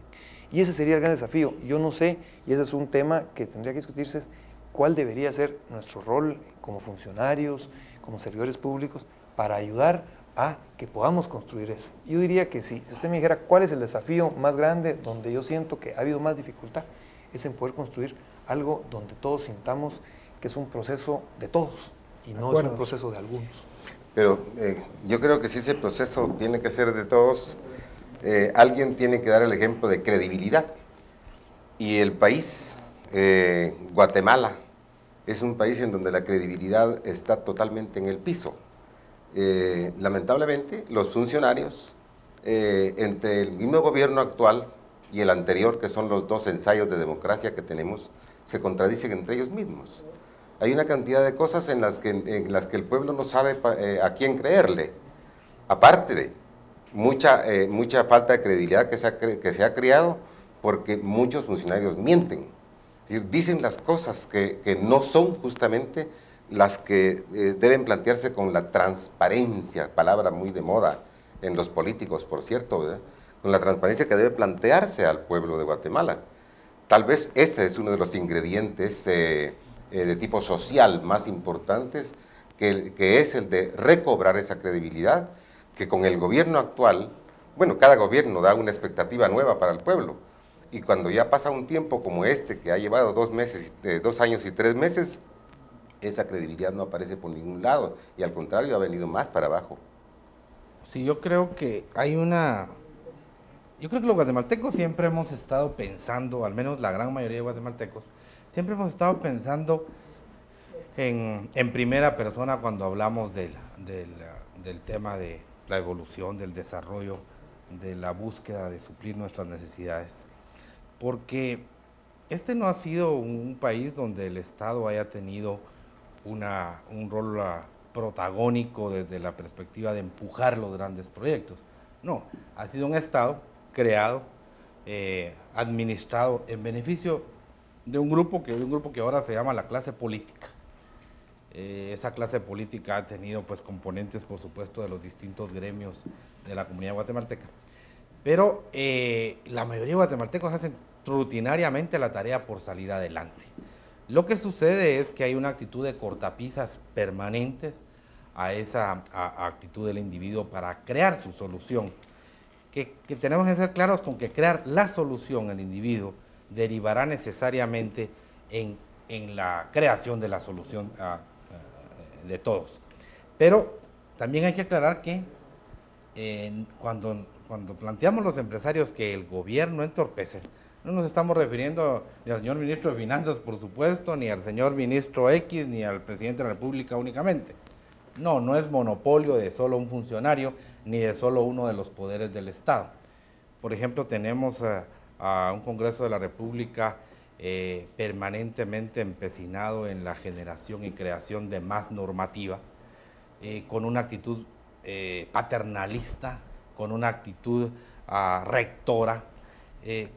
Y ese sería el gran desafío. Yo no sé, y ese es un tema que tendría que discutirse, es cuál debería ser nuestro rol como funcionarios, como servidores públicos, para ayudar a que podamos construir eso. Yo diría que sí, si usted me dijera cuál es el desafío más grande, donde yo siento que ha habido más dificultad, es en poder construir algo donde todos sintamos que es un proceso de todos y no es un proceso de algunos. Pero yo creo que si ese proceso tiene que ser de todos, alguien tiene que dar el ejemplo de credibilidad. Y el país, Guatemala, es un país en donde la credibilidad está totalmente en el piso. Lamentablemente, los funcionarios, entre el mismo gobierno actual y el anterior, que son los dos ensayos de democracia que tenemos, se contradicen entre ellos mismos. Hay una cantidad de cosas en las que el pueblo no sabe a quién creerle, aparte de mucha falta de credibilidad que se ha creado porque muchos funcionarios mienten. Es decir, dicen las cosas que no son justamente las que deben plantearse con la transparencia, palabra muy de moda en los políticos, por cierto, ¿verdad? Con la transparencia que debe plantearse al pueblo de Guatemala. Tal vez este es uno de los ingredientes de tipo social más importantes, que es el de recobrar esa credibilidad, que con el gobierno actual, bueno, cada gobierno da una expectativa nueva para el pueblo, y cuando ya pasa un tiempo como este, que ha llevado 2 años y 3 meses, esa credibilidad no aparece por ningún lado, y al contrario, ha venido más para abajo. Sí, yo creo que hay una... Yo creo que los guatemaltecos siempre hemos estado pensando, al menos la gran mayoría de guatemaltecos, siempre hemos estado pensando en primera persona cuando hablamos del tema de la evolución, del desarrollo, de la búsqueda de suplir nuestras necesidades. Porque este no ha sido un país donde el Estado haya tenido un rol protagónico desde la perspectiva de empujar los grandes proyectos. No, ha sido un Estado creado, administrado en beneficio de un grupo que ahora se llama la clase política. Esa clase política ha tenido, pues, componentes, por supuesto, de los distintos gremios de la comunidad guatemalteca. Pero la mayoría de guatemaltecos hacen rutinariamente la tarea por salir adelante. Lo que sucede es que hay una actitud de cortapisas permanentes a esa actitud del individuo para crear su solución. Que tenemos que ser claros con que crear la solución al individuo derivará necesariamente en la creación de la solución de todos. Pero también hay que aclarar que cuando planteamos los empresarios que el gobierno entorpece, no nos estamos refiriendo ni al señor ministro de Finanzas, por supuesto, ni al señor ministro X, ni al presidente de la República únicamente. No, no es monopolio de solo un funcionario, ni de solo uno de los poderes del Estado. Por ejemplo, tenemos a un Congreso de la República permanentemente empecinado en la generación y creación de más normativa, con una actitud paternalista, con una actitud rectora,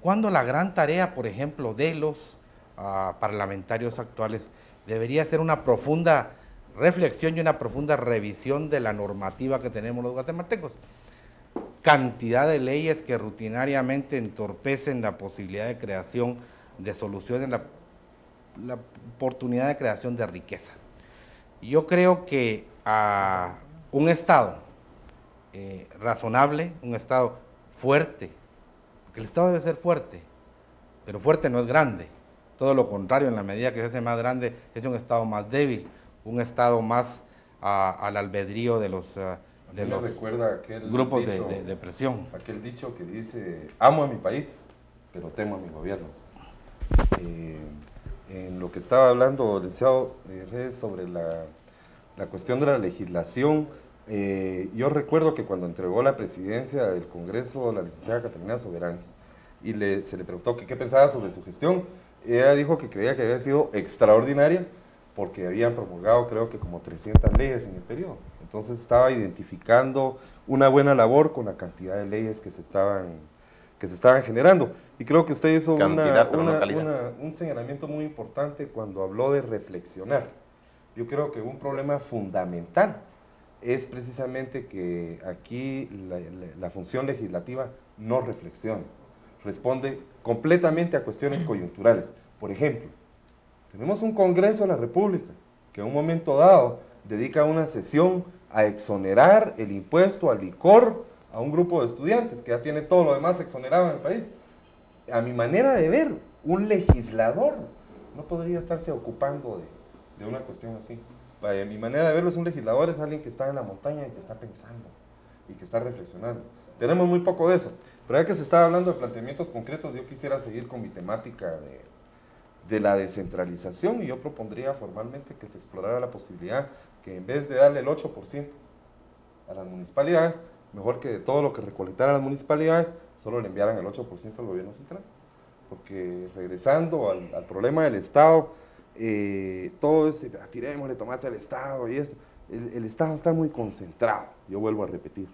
cuando la gran tarea, por ejemplo, de los parlamentarios actuales debería ser una profunda reflexión y una profunda revisión de la normativa que tenemos los guatemaltecos. Cantidad de leyes que rutinariamente entorpecen la posibilidad de creación de soluciones, la oportunidad de creación de riqueza. Yo creo que un Estado razonable, un Estado fuerte, porque el Estado debe ser fuerte, pero fuerte no es grande, todo lo contrario, en la medida que se hace más grande, es un Estado más débil, un Estado más al albedrío de los, grupos de presión. Aquel dicho que dice, amo a mi país, pero temo a mi gobierno. En lo que estaba hablando, licenciado, sobre la cuestión de la legislación, yo recuerdo que cuando entregó la presidencia del Congreso la licenciada Catalina Soberanes, y se le preguntó qué pensaba sobre su gestión, ella dijo que creía que había sido extraordinaria porque habían promulgado creo que como 300 leyes en el periodo. Entonces estaba identificando una buena labor con la cantidad de leyes que se estaban generando. Y creo que usted hizo un señalamiento muy importante cuando habló de reflexionar. Yo creo que un problema fundamental es precisamente que aquí la función legislativa no reflexiona. Responde completamente a cuestiones coyunturales. Por ejemplo, tenemos un Congreso de la República que en un momento dado dedica una sesión a exonerar el impuesto al licor a un grupo de estudiantes que ya tiene todo lo demás exonerado en el país. A mi manera de ver, un legislador no podría estarse ocupando de una cuestión así. A mi manera de verlo, es un legislador, es alguien que está en la montaña y que está pensando y que está reflexionando. Tenemos muy poco de eso, pero ya que se está hablando de planteamientos concretos, yo quisiera seguir con mi temática de la descentralización, y yo propondría formalmente que se explorara la posibilidad que en vez de darle el 8% a las municipalidades, mejor que de todo lo que recolectaran las municipalidades, solo le enviaran el 8% al gobierno central. Porque regresando al problema del Estado, todo es, tirémosle tomate al Estado y esto. El Estado está muy concentrado, yo vuelvo a repetir.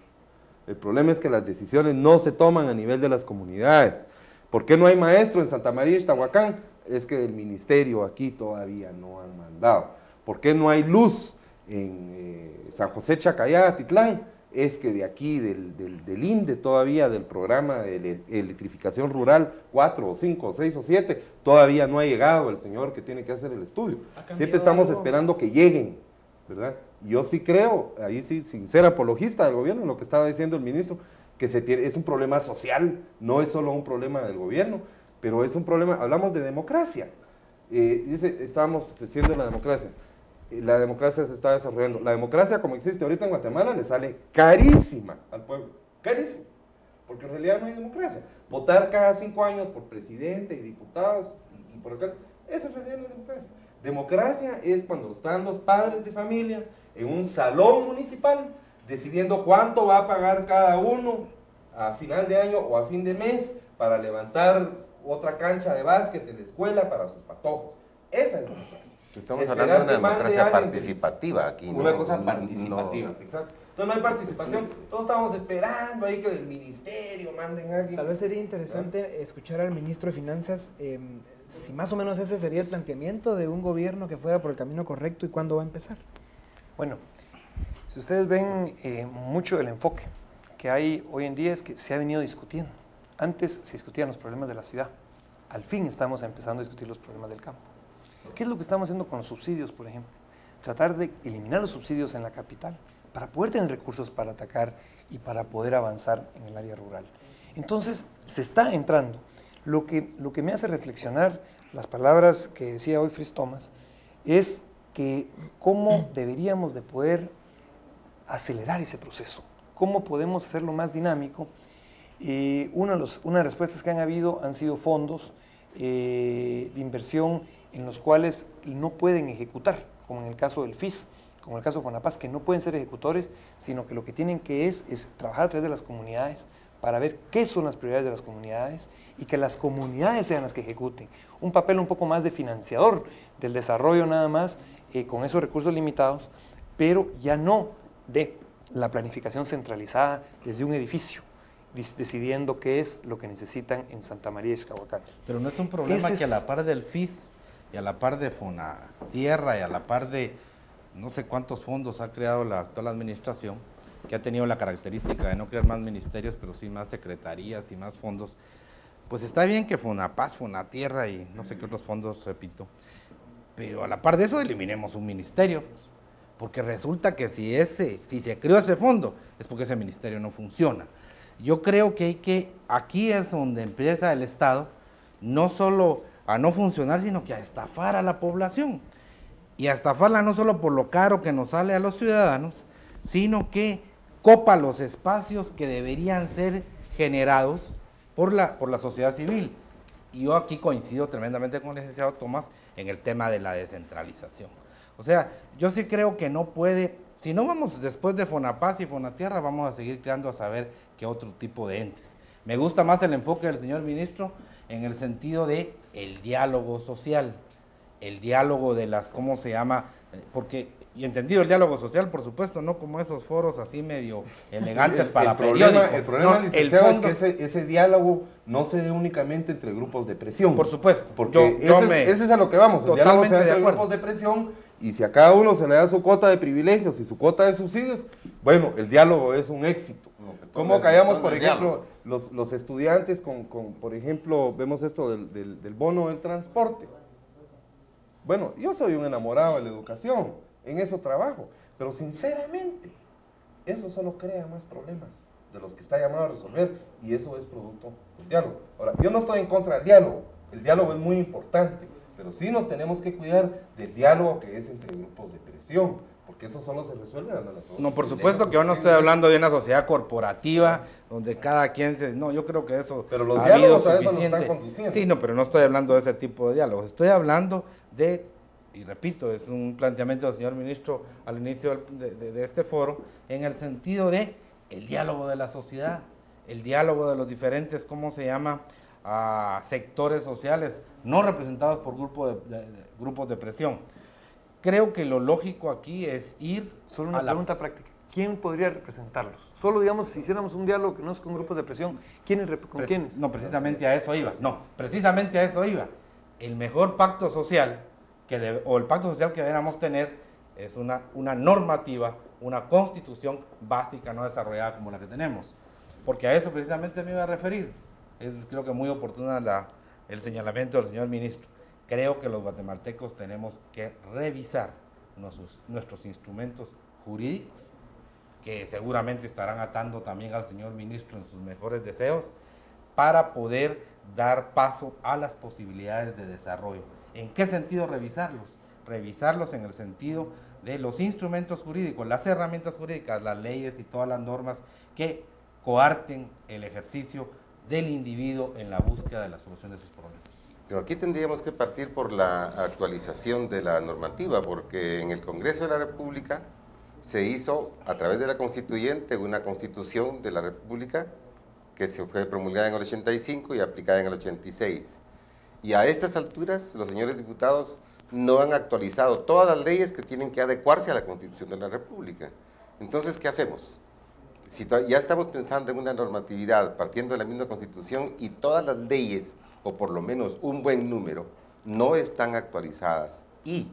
El problema es que las decisiones no se toman a nivel de las comunidades. ¿Por qué no hay maestro en Santa María Ixtahuacán? Es que el ministerio aquí todavía no han mandado. ¿Por qué no hay luz en San José Chacayá, Titlán? Es que de aquí, del INDE todavía, del programa de electrificación rural 4, o 5, o 6, o 7, todavía no ha llegado el señor que tiene que hacer el estudio. Siempre estamos esperando que lleguen, ¿verdad? Yo sí creo, ahí sí, sincera apologista del gobierno, lo que estaba diciendo el ministro, que es un problema social, no es solo un problema del gobierno, pero es un problema, hablamos de democracia. Dice, estamos creciendo la democracia. La democracia se está desarrollando. La democracia, como existe ahorita en Guatemala, le sale carísima al pueblo. Carísima. Porque en realidad no hay democracia. Votar cada 5 años por presidente y diputados y por acá, esa en realidad no es democracia. Democracia es cuando están los padres de familia en un salón municipal decidiendo cuánto va a pagar cada uno a final de año o a fin de mes para levantar otra cancha de básquet en la escuela para sus patojos. Esa es democracia. Estamos hablando de una democracia participativa aquí, ¿no? Una cosa participativa, no. Exacto. Entonces no hay participación, sí. Todos estamos esperando ahí que del ministerio manden a alguien. Tal vez sería interesante, ¿verdad?, escuchar al ministro de Finanzas, si más o menos ese sería el planteamiento de un gobierno que fuera por el camino correcto y cuándo va a empezar. Bueno, si ustedes ven, mucho del enfoque que hay hoy en día es que se ha venido discutiendo. Antes se discutían los problemas de la ciudad, al fin estamos empezando a discutir los problemas del campo. ¿Qué es lo que estamos haciendo con los subsidios, por ejemplo? Tratar de eliminar los subsidios en la capital para poder tener recursos para atacar y para poder avanzar en el área rural. Entonces, se está entrando. Lo que me hace reflexionar las palabras que decía hoy Fritz Thomas es que cómo deberíamos de poder acelerar ese proceso, cómo podemos hacerlo más dinámico. Una de las respuestas que han habido han sido fondos de inversión en los cuales no pueden ejecutar, como en el caso del FIS, como en el caso de FONAPAZ, que no pueden ser ejecutores, sino que lo que tienen que es trabajar a través de las comunidades para ver qué son las prioridades de las comunidades y que las comunidades sean las que ejecuten. Un papel un poco más de financiador del desarrollo nada más, con esos recursos limitados, pero ya no de la planificación centralizada desde un edificio, decidiendo qué es lo que necesitan en Santa María Ixtahuacán. Pero no es un problema que a la par del FIS y a la par de Funatierra y a la par de no sé cuántos fondos ha creado la actual administración, que ha tenido la característica de no crear más ministerios, pero sí más secretarías y más fondos. Pues está bien que FONAPAZ, Funatierra y no sé qué otros fondos, repito, pero a la par de eso eliminemos un ministerio, porque resulta que si se creó ese fondo es porque ese ministerio no funciona. Yo creo que aquí es donde empieza el Estado, no solo a no funcionar, sino que a estafar a la población. y a estafarla no solo por lo caro que nos sale a los ciudadanos, sino que copa los espacios que deberían ser generados por la sociedad civil. Y yo aquí coincido tremendamente con el licenciado Tomás en el tema de la descentralización. O sea, yo sí creo que no puede, si no vamos después de FONAPAZ y FONATIERRA, vamos a seguir creando a saber qué otro tipo de entes. Me gusta más el enfoque del señor ministro en el sentido de el diálogo social, el diálogo de las, ¿cómo se llama? Porque, y entendido el diálogo social, por supuesto, no como esos foros así medio elegantes para periódicos. El problema, licenciado, es que ese diálogo no se dé únicamente entre grupos de presión. Por supuesto. Porque ese es a lo que vamos, el diálogo se da entre grupos de presión, y si a cada uno se le da su cuota de privilegios y su cuota de subsidios, bueno, el diálogo es un éxito. ¿Cómo callamos, por ejemplo, los estudiantes por ejemplo, vemos esto del bono del transporte? Bueno, yo soy un enamorado de la educación, en eso trabajo, pero sinceramente, eso solo crea más problemas de los que está llamado a resolver, y eso es producto del diálogo. Ahora, yo no estoy en contra del diálogo, el diálogo es muy importante, pero sí nos tenemos que cuidar del diálogo que es entre grupos de presión, porque eso solo se resuelve dándole todo. No, por supuesto que yo no estoy hablando de una sociedad corporativa donde cada quien se... No, yo creo que eso... Pero los diálogos a eso nos están conduciendo. Sí, no, pero no estoy hablando de ese tipo de diálogos, estoy hablando de... Y repito, es un planteamiento del señor ministro al inicio de este foro, en el sentido de el diálogo de la sociedad, el diálogo de los diferentes, ¿cómo se llama?, sectores sociales no representados por grupos de presión. Creo que lo lógico aquí es ir... Solo una pregunta práctica. ¿Quién podría representarlos? Solo, digamos, si hiciéramos un diálogo que no es con grupos de presión, ¿quiénes? No, precisamente a eso iba. No, precisamente a eso iba. El mejor pacto social... o el pacto social que deberíamos tener es una normativa, una constitución básica no desarrollada como la que tenemos, porque a eso precisamente me iba a referir. Es, creo que muy oportuna el señalamiento del señor ministro. Creo que los guatemaltecos tenemos que revisar nuestros instrumentos jurídicos, que seguramente estarán atando también al señor ministro en sus mejores deseos, para poder dar paso a las posibilidades de desarrollo. ¿En qué sentido revisarlos? Revisarlos en el sentido de los instrumentos jurídicos, las herramientas jurídicas, las leyes y todas las normas que coarten el ejercicio del individuo en la búsqueda de la solución de sus problemas. Pero aquí tendríamos que partir por la actualización de la normativa, porque en el Congreso de la República se hizo, a través de la Constituyente, una Constitución de la República que se fue promulgada en el 85 y aplicada en el 86. Y a estas alturas, los señores diputados no han actualizado todas las leyes que tienen que adecuarse a la Constitución de la República. Entonces, ¿qué hacemos? Si ya estamos pensando en una normatividad partiendo de la misma Constitución y todas las leyes, o por lo menos un buen número, no están actualizadas y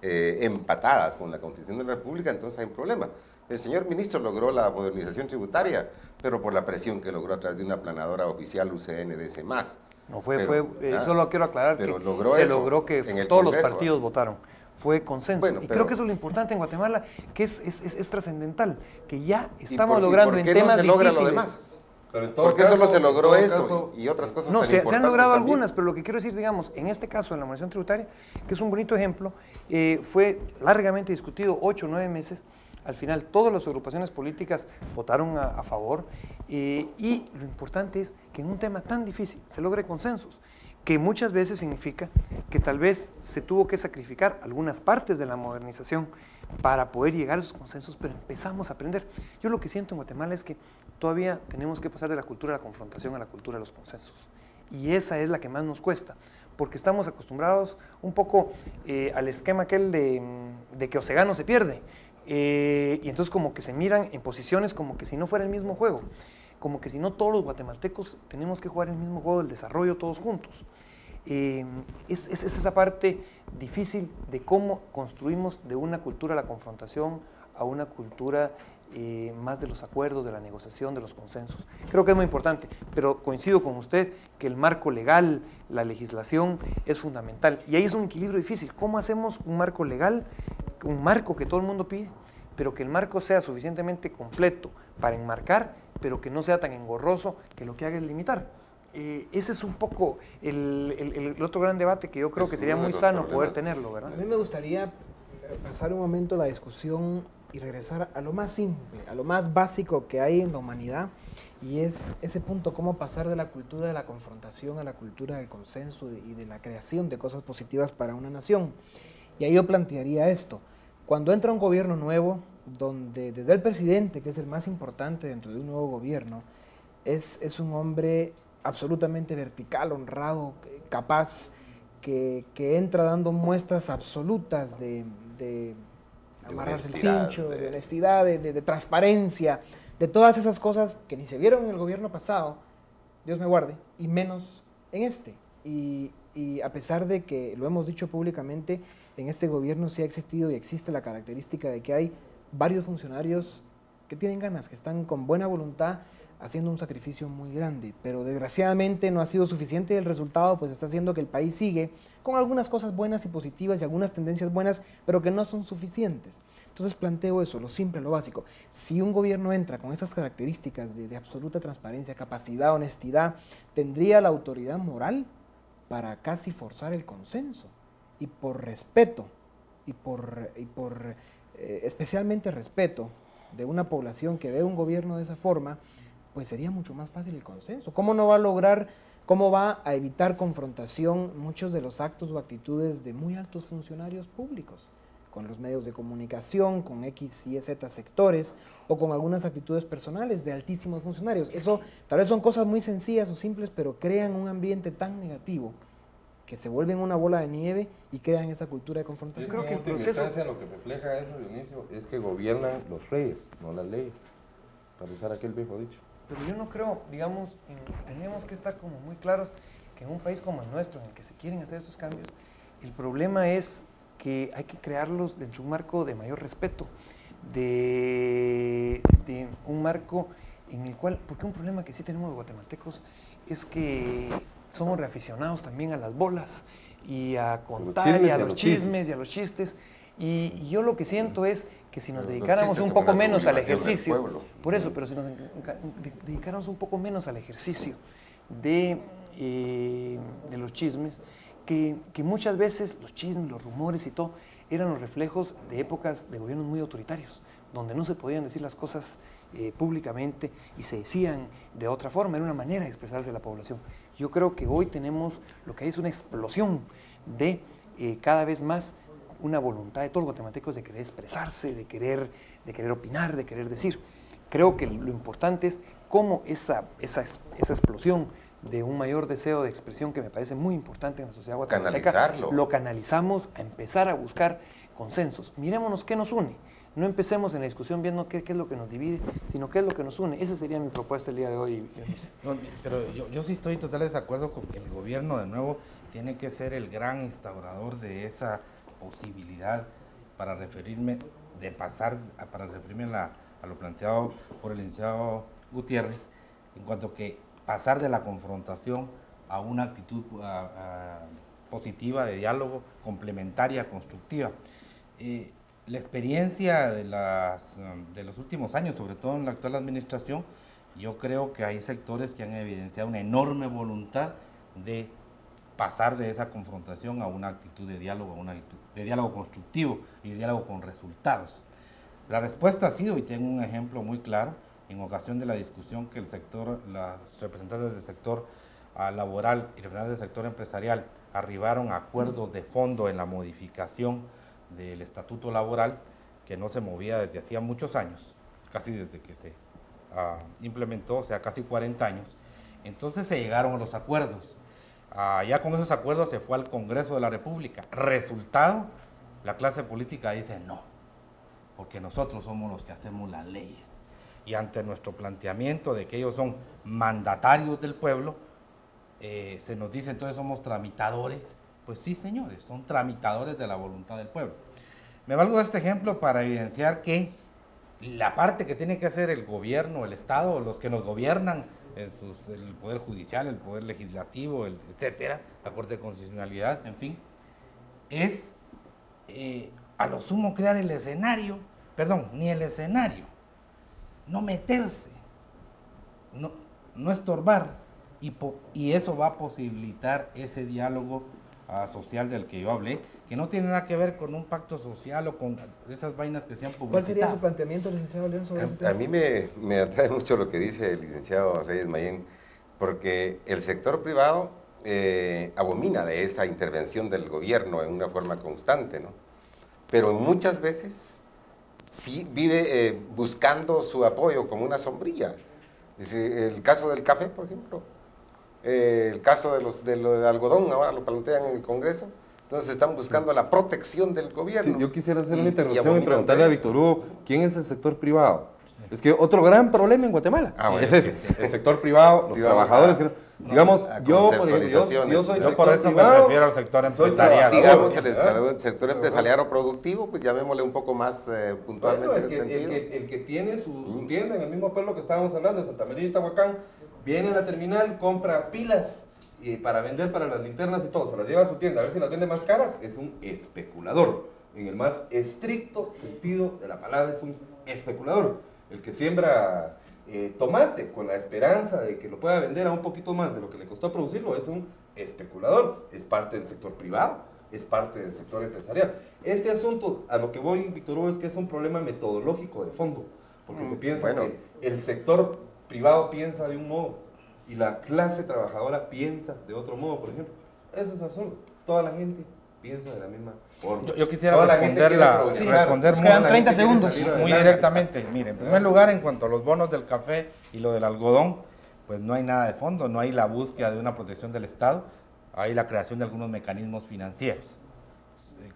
empatadas con la Constitución de la República, entonces hay un problema. El señor ministro logró la modernización tributaria, pero por la presión que logró a través de una aplanadora oficial UCNDC+. No fue, solo quiero aclarar que logró que todos los partidos votaron, fue consenso. Bueno, y creo que eso es lo importante en Guatemala, que es trascendental, que ya estamos logrando en temas difíciles. ¿Por qué no se logra lo demás? Porque solo se logró esto y otras cosas tan importantes. No, se han logrado algunas, pero lo que quiero decir, digamos, en este caso, en la moderación tributaria, que es un bonito ejemplo, fue largamente discutido, 8 o 9 meses, al final todas las agrupaciones políticas votaron a favor, y lo importante es que en un tema tan difícil se logre consensos, que muchas veces significa que tal vez se tuvo que sacrificar algunas partes de la modernización para poder llegar a esos consensos, pero empezamos a aprender. Yo lo que siento en Guatemala es que todavía tenemos que pasar de la cultura de la confrontación a la cultura de los consensos, y esa es la que más nos cuesta, porque estamos acostumbrados un poco al esquema aquel de que Ocegano se pierde. Y entonces como que se miran en posiciones como que si no fuera el mismo juego, como que si no todos los guatemaltecos tenemos que jugar el mismo juego del desarrollo todos juntos. Es esa parte difícil de cómo construimos de una cultura de la confrontación a una cultura más de los acuerdos, de la negociación, de los consensos. Creo que es muy importante, pero coincido con usted que el marco legal, la legislación es fundamental, y ahí es un equilibrio difícil. ¿Cómo hacemos un marco legal, un marco que todo el mundo pide, pero que el marco sea suficientemente completo para enmarcar, pero que no sea tan engorroso que lo que haga es limitar? Ese es un poco el otro gran debate que yo creo que sería muy sano poder tenerlo, ¿verdad? A mí me gustaría pasar un momento la discusión y regresar a lo más simple, a lo más básico que hay en la humanidad, y es ese punto, cómo pasar de la cultura de la confrontación a la cultura del consenso y de la creación de cosas positivas para una nación. Y ahí yo plantearía esto: cuando entra un gobierno nuevo, donde desde el presidente, que es el más importante dentro de un nuevo gobierno, es un hombre absolutamente vertical, honrado, capaz, que entra dando muestras absolutas de amarrarse el cincho, de honestidad, de transparencia, de todas esas cosas que ni se vieron en el gobierno pasado, Dios me guarde, y menos en este. Y a pesar de que lo hemos dicho públicamente, en este gobierno sí ha existido y existe la característica de que hay varios funcionarios que tienen ganas, que están con buena voluntad haciendo un sacrificio muy grande, pero desgraciadamente no ha sido suficiente. El resultado pues está haciendo que el país sigue con algunas cosas buenas y positivas y algunas tendencias buenas, pero que no son suficientes. Entonces planteo eso, lo simple, lo básico. Si un gobierno entra con estas características de absoluta transparencia, capacidad, honestidad, ¿tendría la autoridad moral para casi forzar el consenso? Y por respeto, especialmente respeto de una población que ve un gobierno de esa forma, pues sería mucho más fácil el consenso. ¿Cómo no va a lograr, cómo va a evitar confrontación muchos de los actos o actitudes de muy altos funcionarios públicos, con los medios de comunicación, con X, Y, Z sectores, o con algunas actitudes personales de altísimos funcionarios? Eso tal vez son cosas muy sencillas o simples, pero crean un ambiente tan negativo que se vuelven una bola de nieve y crean esa cultura de confrontación. Yo creo que en proceso lo que refleja eso, Dionisio, es que gobiernan los reyes, no las leyes, para usar aquel viejo dicho. Pero yo no creo, digamos, tenemos que estar como muy claros que en un país como el nuestro, en el que se quieren hacer estos cambios, el problema es que hay que crearlos dentro de un marco de mayor respeto, de un marco en el cual, porque un problema que sí tenemos los guatemaltecos es que somos reaficionados también a las bolas y a contar y a los chismes y a los chistes. Y yo lo que siento es que si nos dedicáramos un poco menos al ejercicio, por eso, pero si nos dedicáramos un poco menos al ejercicio de los chismes, que muchas veces los chismes, los rumores y todo, eran los reflejos de épocas de gobiernos muy autoritarios, donde no se podían decir las cosas públicamente y se decían de otra forma, era una manera de expresarse la población. Yo creo que hoy tenemos lo que hay, es una explosión de cada vez más una voluntad de todos los guatemaltecos de querer expresarse, de querer opinar, de querer decir. Creo que lo importante es cómo esa explosión de un mayor deseo de expresión, que me parece muy importante en la sociedad guatemalteca, canalizarlo, lo canalizamos a empezar a buscar consensos. Mirémonos qué nos une. No empecemos en la discusión viendo qué es lo que nos divide, sino qué es lo que nos une. Esa sería mi propuesta el día de hoy. No, pero yo sí estoy totalmente de acuerdo con que el gobierno, de nuevo, tiene que ser el gran instaurador de esa posibilidad, para referirme, de pasar, para referirme a lo planteado por el licenciado Gutiérrez, en cuanto que pasar de la confrontación a una actitud positiva, de diálogo, complementaria, constructiva. La experiencia de los últimos años, sobre todo en la actual administración, yo creo que hay sectores que han evidenciado una enorme voluntad de pasar de esa confrontación a una actitud de diálogo, constructivo y de diálogo con resultados. La respuesta ha sido, y tengo un ejemplo muy claro, en ocasión de la discusión que el sector, los representantes del sector laboral y representantes del sector empresarial arribaron a acuerdos de fondo en la modificación del estatuto laboral, que no se movía desde hacía muchos años, casi desde que se implementó, o sea, casi 40 años. Entonces se llegaron a los acuerdos. Ya con esos acuerdos se fue al Congreso de la República. Resultado, la clase política dice no, porque nosotros somos los que hacemos las leyes. Y ante nuestro planteamiento de que ellos son mandatarios del pueblo, se nos dice entonces somos tramitadores. Pues sí, señores, son tramitadores de la voluntad del pueblo. Me valgo de este ejemplo para evidenciar que la parte que tiene que hacer el gobierno, el Estado, los que nos gobiernan, el Poder Judicial, el Poder Legislativo, etcétera, la Corte de Constitucionalidad, en fin, es a lo sumo crear el escenario, perdón, ni el escenario, no meterse, no estorbar, y eso va a posibilitar ese diálogo social del que yo hablé, que no tiene nada que ver con un pacto social o con esas vainas que se han publicitado. ¿Cuál sería su planteamiento, licenciado León, sobre eso? A mí me atrae mucho lo que dice el licenciado Reyes Mayén, porque el sector privado abomina de esa intervención del gobierno en una forma constante, ¿no? Pero muchas veces sí vive buscando su apoyo como una sombrilla. El caso del café, por ejemplo, el caso del algodón, ahora lo plantean en el Congreso. Entonces están buscando la protección del gobierno. Sí, yo quisiera hacer una interrupción y preguntarle a Víctor Hugo, ¿quién es el sector privado? Es que otro gran problema en Guatemala bueno, es ese, el sector privado, los trabajadores. Digamos, yo por eso me refiero al sector empresarial. Digamos, el sector empresarial o productivo, pues llamémosle un poco más puntualmente en ese sentido. El que tiene su tienda en el mismo pueblo que estábamos hablando, en Santa María Ixtahuacán, viene a la terminal, compra pilas para vender para las linternas y todo, se las lleva a su tienda, a ver si las vende más caras, es un especulador. En el más estricto sentido de la palabra, es un especulador. El que siembra tomate con la esperanza de que lo pueda vender a un poquito más de lo que le costó producirlo, es un especulador, es parte del sector privado, es parte del sector empresarial. Este asunto, a lo que voy, Víctor Hugo, es que es un problema metodológico de fondo, porque se piensa que el sector privado piensa de un modo y la clase trabajadora piensa de otro modo, por ejemplo. Eso es absurdo, toda la gente piensa de la misma forma. Yo quisiera responder quedan 30 segundos. Muy directamente, miren, en primer lugar, en cuanto a los bonos del café y lo del algodón, pues no hay nada de fondo, no hay la búsqueda de una protección del Estado, hay la creación de algunos mecanismos financieros.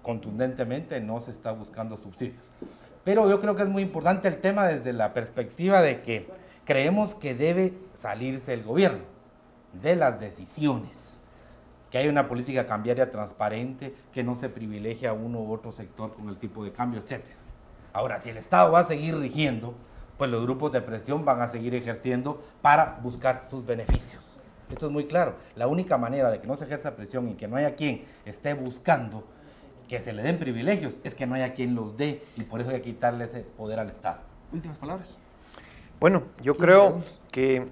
Contundentemente no se está buscando subsidios. Pero yo creo que es muy importante el tema desde la perspectiva de que creemos que debe salirse el gobierno de las decisiones, que hay una política cambiaria transparente, que no se privilegia a uno u otro sector con el tipo de cambio, etc. Ahora, si el Estado va a seguir rigiendo, pues los grupos de presión van a seguir ejerciendo para buscar sus beneficios. Esto es muy claro. La única manera de que no se ejerza presión y que no haya quien esté buscando que se le den privilegios es que no haya quien los dé, y por eso hay que quitarle ese poder al Estado. Últimas palabras. Bueno, yo creo que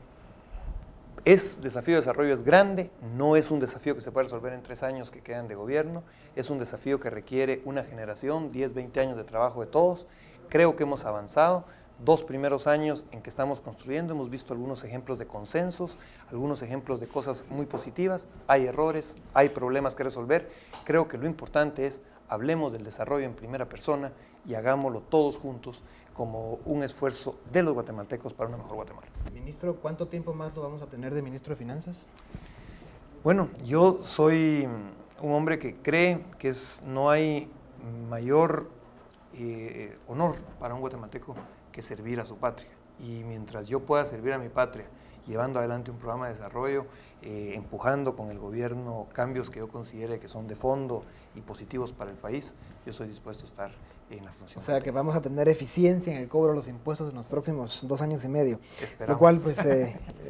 es desafío de desarrollo, es grande, no es un desafío que se puede resolver en 3 años que quedan de gobierno, es un desafío que requiere una generación, 10, 20 años de trabajo de todos. Creo que hemos avanzado, 2 primeros años en que estamos construyendo, hemos visto algunos ejemplos de consensos, algunos ejemplos de cosas muy positivas, hay errores, hay problemas que resolver. Creo que lo importante es, hablemos del desarrollo en primera persona y hagámoslo todos juntos, como un esfuerzo de los guatemaltecos para una mejor Guatemala. Ministro, ¿cuánto tiempo más lo vamos a tener de ministro de Finanzas? Bueno, yo soy un hombre que cree que no hay mayor honor para un guatemalteco que servir a su patria. Y mientras yo pueda servir a mi patria, llevando adelante un programa de desarrollo, empujando con el gobierno cambios que yo considere que son de fondo y positivos para el país, yo estoy dispuesto a estar en la función. O sea, que vamos a tener eficiencia en el cobro de los impuestos en los próximos 2 años y medio. Esperamos. Lo cual, pues,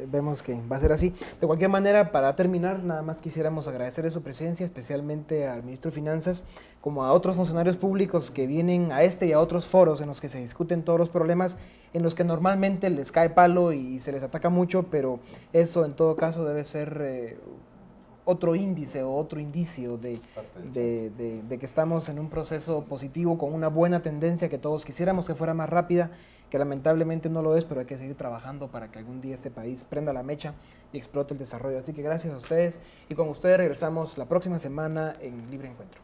vemos que va a ser así. De cualquier manera, para terminar, nada más quisiéramos agradecerle su presencia, especialmente al ministro de Finanzas, como a otros funcionarios públicos que vienen a este y a otros foros en los que se discuten todos los problemas, en los que normalmente les cae palo y se les ataca mucho, pero eso, en todo caso, debe ser otro índice o otro indicio de que estamos en un proceso positivo con una buena tendencia que todos quisiéramos que fuera más rápida, que lamentablemente no lo es, pero hay que seguir trabajando para que algún día este país prenda la mecha y explote el desarrollo. Así que gracias a ustedes, y con ustedes regresamos la próxima semana en Libre Encuentro.